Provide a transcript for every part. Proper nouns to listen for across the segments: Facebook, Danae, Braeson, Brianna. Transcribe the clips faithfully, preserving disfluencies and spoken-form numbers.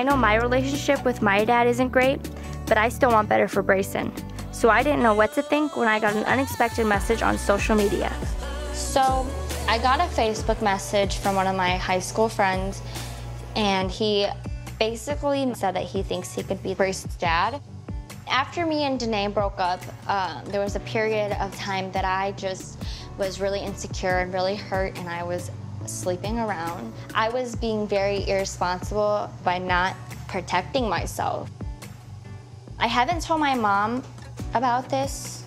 I know my relationship with my dad isn't great, but I still want better for Braeson. So I didn't know what to think when I got an unexpected message on social media. So I got a Facebook message from one of my high school friends, and he basically said that he thinks he could be Braeson's dad. After me and Danae broke up, um, there was a period of time that I just was really insecure and really hurt, and I was sleeping around. I was being very irresponsible by not protecting myself. I haven't told my mom about this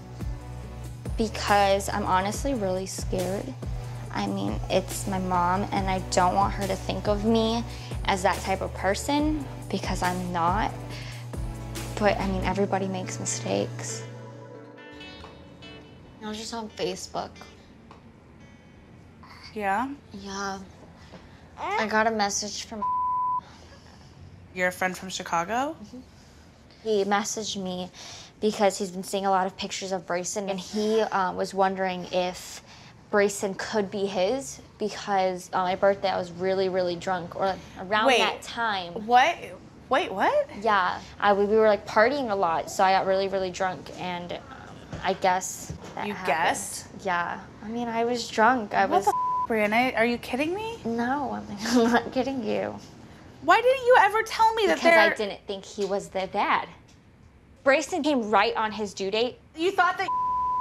because I'm honestly really scared. I mean, it's my mom, and I don't want her to think of me as that type of person, because I'm not. But I mean, everybody makes mistakes. I was just on Facebook. Yeah? Yeah. I got a message from... You're a friend from Chicago? Mm-hmm. He messaged me because he's been seeing a lot of pictures of Braeson, and he uh, was wondering if Braeson could be his, because on my birthday I was really, really drunk, or around Wait, that time. What? Wait, what? Yeah, I, we were like partying a lot, so I got really, really drunk, and um, I guess that You happened. guessed? Yeah. I mean, I was drunk. I what was. What the f, Brianna? Are you kidding me? No, I'm, like, I'm not kidding you. Why didn't you ever tell me that there... Because I didn't think he was the dad. Braeson came right on his due date. You thought that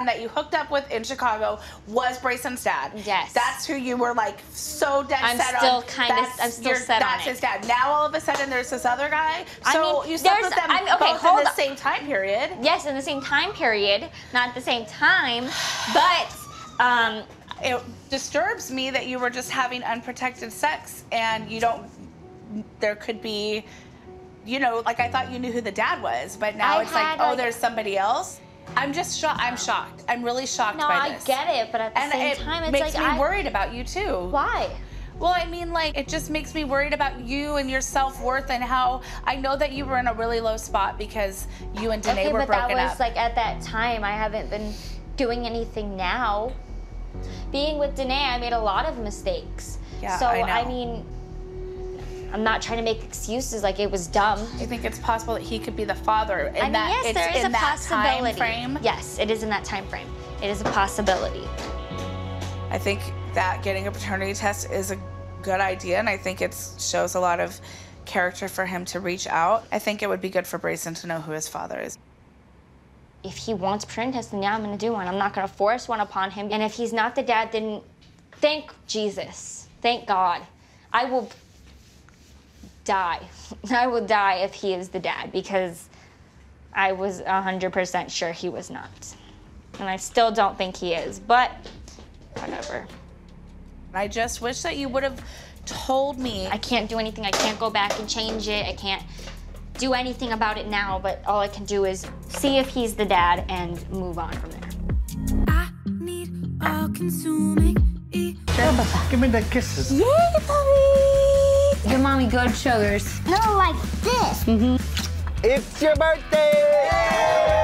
that you hooked up with in Chicago was Braeson's dad. Yes. That's who you were, like, so dead I'm set still on. Kinda, that's, I'm still kind of, set on That's his it. dad. Now, all of a sudden, there's this other guy. So I mean, you slept with them I mean, okay, both in the up. same time period. Yes, in the same time period. Not at the same time, but... Um, it disturbs me that you were just having unprotected sex, and you don't... There could be, you know, like I thought you knew who the dad was, but now I it's like, oh, like, there's somebody else. I'm just shocked. I'm shocked. I'm really shocked no, by this. No, I get it, but at the and same it time, it's like... And it makes me I... worried about you, too. Why? Well, I mean, like, it just makes me worried about you and your self-worth, and how I know that you were in a really low spot because you and Danae okay, were broken up. Okay, but that was, up. like, at that time, I haven't been doing anything now. Being with Danae, I made a lot of mistakes. Yeah, So, I, know. I mean... I'm not trying to make excuses, like it was dumb. Do you think it's possible that he could be the father? In I mean, that, yes, it's there is in a that possibility. Time frame? Yes, it is in that time frame. It is a possibility. I think that getting a paternity test is a good idea, and I think it shows a lot of character for him to reach out. I think it would be good for Braeson to know who his father is. If he wants a paternity test, then yeah, I'm gonna do one. I'm not gonna force one upon him. And if he's not the dad, then thank Jesus, thank God. I will die. I will die if he is the dad, because I was one hundred percent sure he was not. And I still don't think he is, but whatever. I just wish that you would have told me. I can't do anything. I can't go back and change it. I can't do anything about it now, but all I can do is see if he's the dad and move on from there. I need all-consuming. Give me the kisses. Yeah, mommy! Your mommy good sugars. No, like this. Mm-hmm. It's your birthday! Yay!